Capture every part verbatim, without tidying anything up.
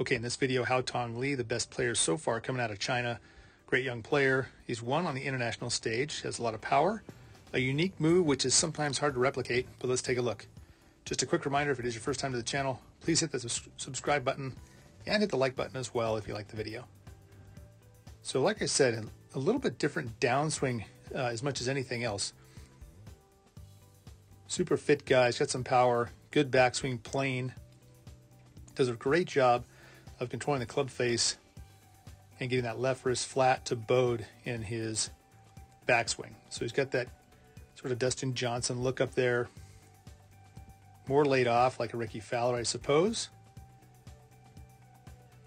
Okay, in this video, Haotong Li, the best player so far coming out of China. Great young player. He's won on the international stage, has a lot of power, a unique move which is sometimes hard to replicate, but let's take a look. Just a quick reminder, if it is your first time to the channel, please hit the subscribe button and hit the like button as well if you like the video. So like I said, a little bit different downswing uh, as much as anything else. Super fit guy, he's got some power, good backswing, plane. Does a great job of controlling the club face and getting that left wrist flat to bowed in his backswing. So he's got that sort of Dustin Johnson look up there, more laid off like a Ricky Fowler, I suppose,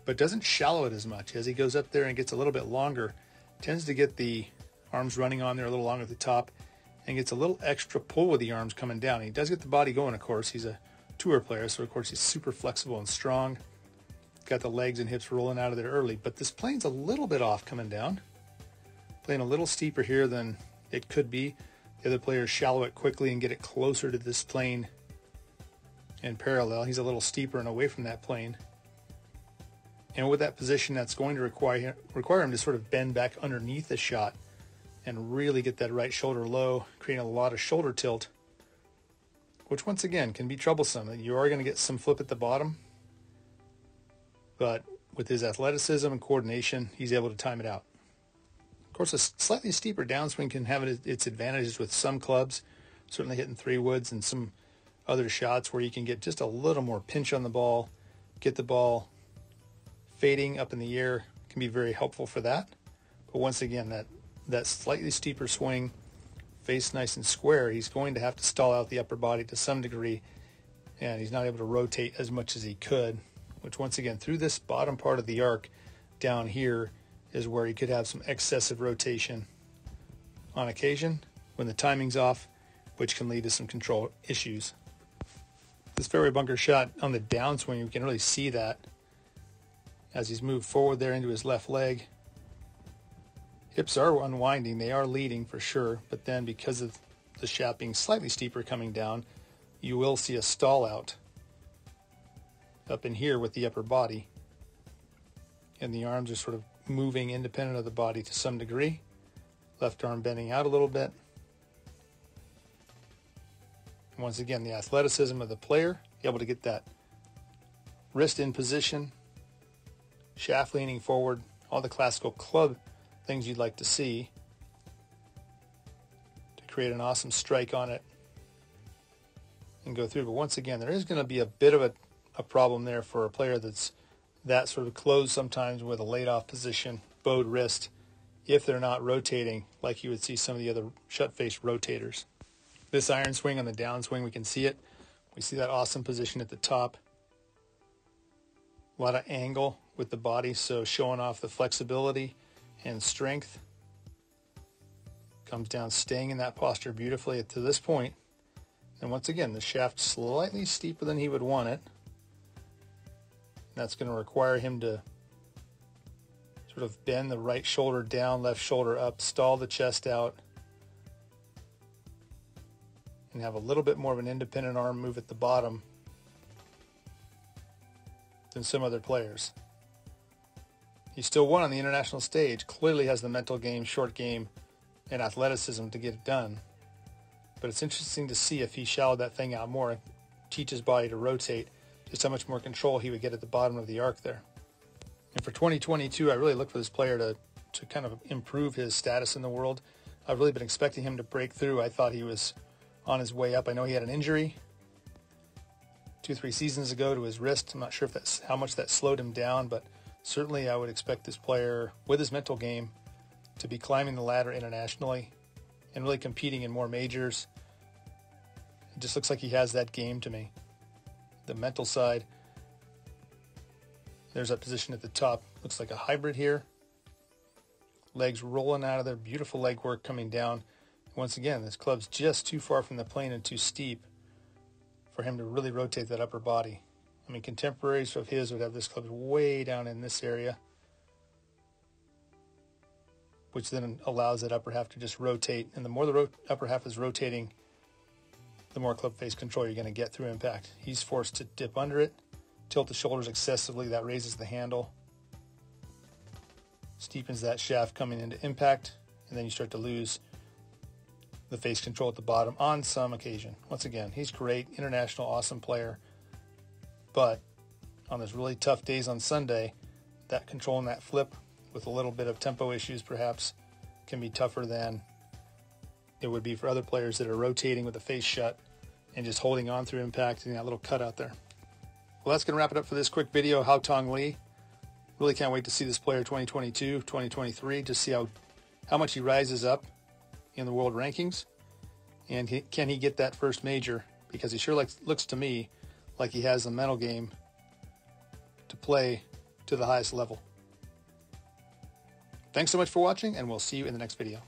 but doesn't shallow it as much. As he goes up there and gets a little bit longer, tends to get the arms running on there a little longer at the top and gets a little extra pull with the arms coming down. He does get the body going, of course. He's a tour player, so of course he's super flexible and strong. Got the legs and hips rolling out of there early, but this plane's a little bit off coming down. Playing a little steeper here than it could be. The other players shallow it quickly and get it closer to this plane and parallel. He's a little steeper and away from that plane. And with that position, that's going to require, require him to sort of bend back underneath the shot and really get that right shoulder low, creating a lot of shoulder tilt, which once again can be troublesome. You are going to get some flip at the bottom, but with his athleticism and coordination, he's able to time it out. Of course, a slightly steeper downswing can have its advantages with some clubs, certainly hitting three woods and some other shots where you can get just a little more pinch on the ball, get the ball fading up in the air can be very helpful for that. But once again, that, that slightly steeper swing, face nice and square, he's going to have to stall out the upper body to some degree, and he's not able to rotate as much as he could, which once again, through this bottom part of the arc down here is where he could have some excessive rotation on occasion when the timing's off, which can lead to some control issues. This fairway bunker shot on the downswing, you can really see that as he's moved forward there into his left leg. Hips are unwinding, they are leading for sure, but then because of the shot being slightly steeper coming down, you will see a stall out up in here with the upper body. And the arms are sort of moving independent of the body to some degree. Left arm bending out a little bit. And once again, the athleticism of the player, able to get that wrist in position, shaft leaning forward, all the classical club things you'd like to see to create an awesome strike on it and go through. But once again, there is going to be a bit of a, a problem there for a player that's that sort of closed sometimes with a laid off position, bowed wrist, if they're not rotating like you would see some of the other shut face rotators. This iron swing on the downswing, we can see it. We see that awesome position at the top. A lot of angle with the body, so showing off the flexibility and strength. Comes down, staying in that posture beautifully to this point. And once again, the shaft slightly steeper than he would want it. That's going to require him to sort of bend the right shoulder down, left shoulder up, stall the chest out, and have a little bit more of an independent arm move at the bottom than some other players. He still won on the international stage, clearly has the mental game, short game, and athleticism to get it done. But it's interesting to see if he shallowed that thing out more, teach his body to rotate, just how much more control he would get at the bottom of the arc there. And for twenty twenty-two, I really look for this player to, to kind of improve his status in the world. I've really been expecting him to break through. I thought he was on his way up. I know he had an injury two, three seasons ago to his wrist. I'm not sure if that's how much that slowed him down, but certainly I would expect this player with his mental game to be climbing the ladder internationally and really competing in more majors. It just looks like he has that game to me. The mental side, there's that position at the top. Looks like a hybrid here. Legs rolling out of there, beautiful leg work coming down. Once again, this club's just too far from the plane and too steep for him to really rotate that upper body. I mean, contemporaries of his would have this club way down in this area, which then allows that upper half to just rotate. And the more the ro upper half is rotating, the more club face control you're going to get through impact. He's forced to dip under it tilt the shoulders excessively, that raises the handle, steepens that shaft coming into impact, and then you start to lose the face control at the bottom on some occasion. Once again, he's great, international, awesome player, but on those really tough days on Sunday, that control and that flip with a little bit of tempo issues perhaps can be tougher than it would be for other players that are rotating with the face shut and just holding on through impact and that little cut out there. Well, that's going to wrap it up for this quick video. Haotong Li. Really can't wait to see this player twenty twenty-two, twenty twenty-three, to see how, how much he rises up in the world rankings. And he, can he get that first major? Because he sure looks, looks to me like he has the mental game to play to the highest level. Thanks so much for watching, and we'll see you in the next video.